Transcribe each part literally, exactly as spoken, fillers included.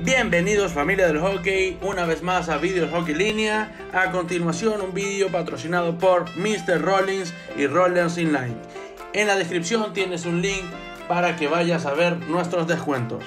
Bienvenidos familia del hockey, una vez más a Videos Hockey Línea. A continuación un vídeo patrocinado por mister Rollins y Rollins Inline. En la descripción tienes un link para que vayas a ver nuestros descuentos.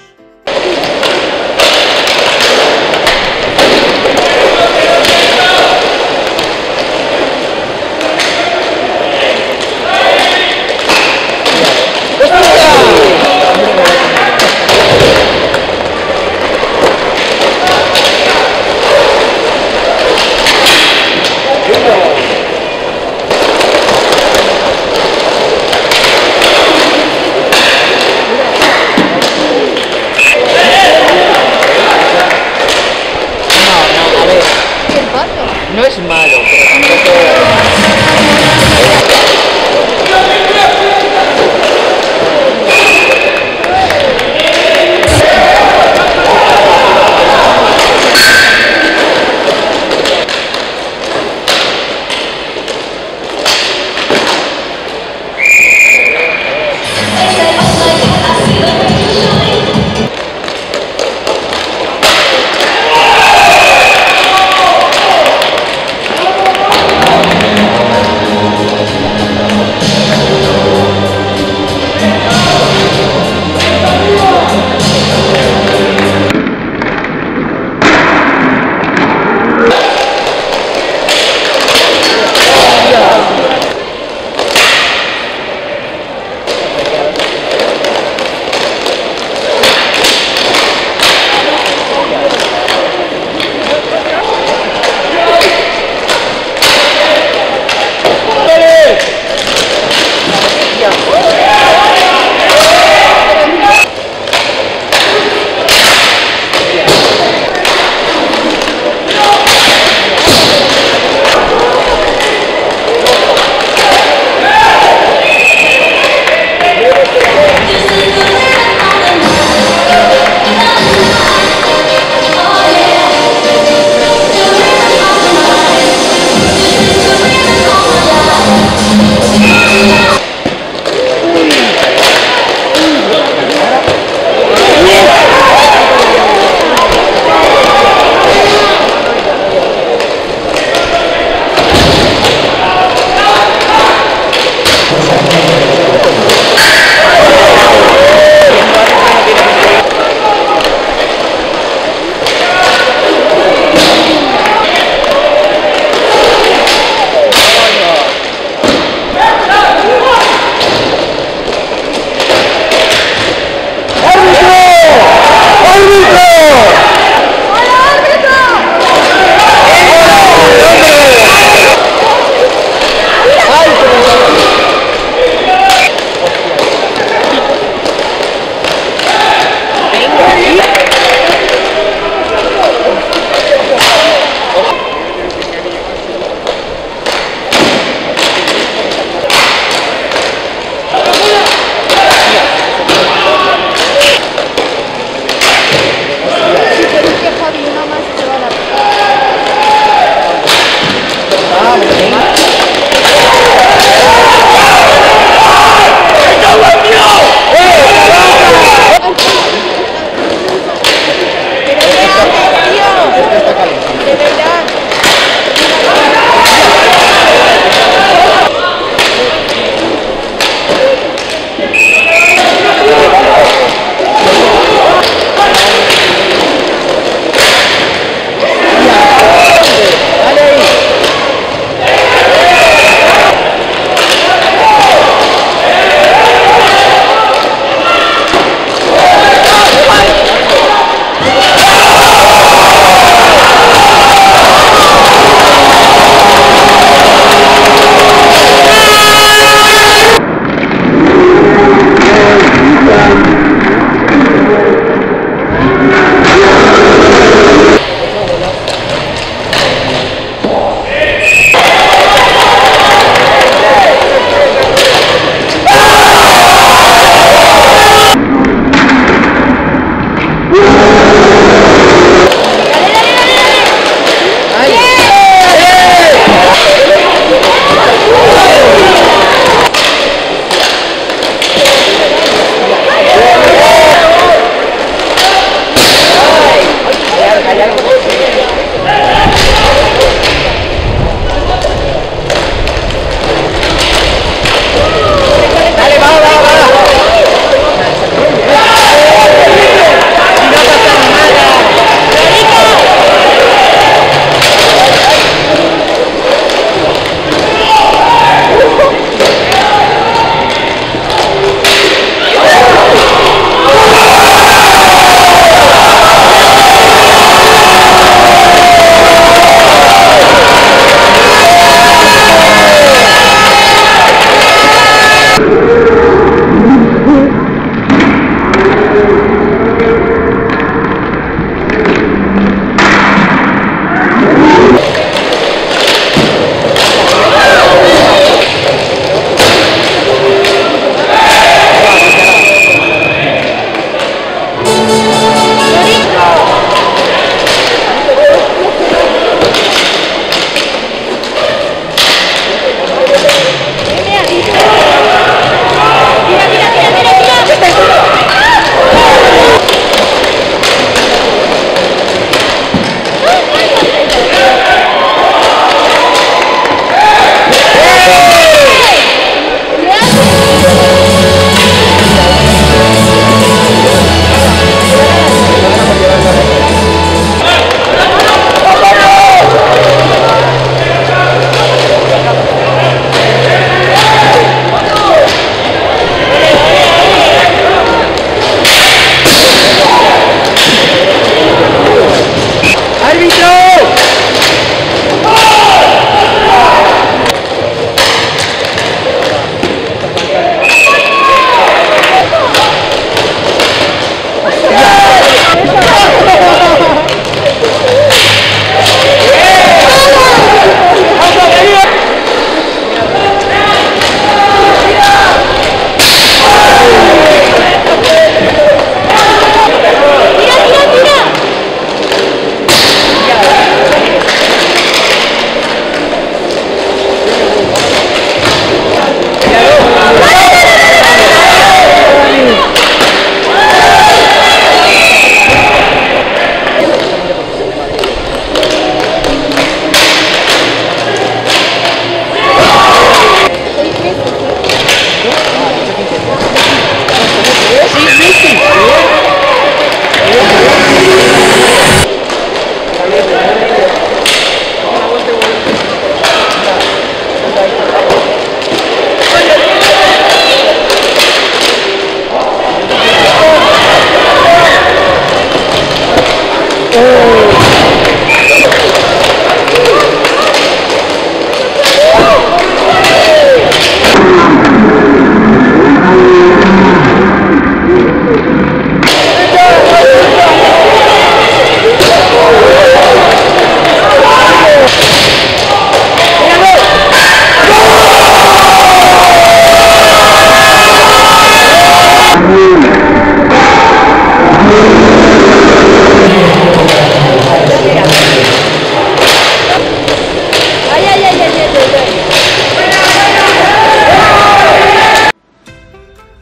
No es malo, pero tampoco...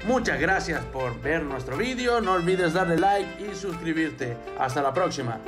Muchas gracias por ver nuestro vídeo, no olvides darle like y suscribirte. Hasta la próxima.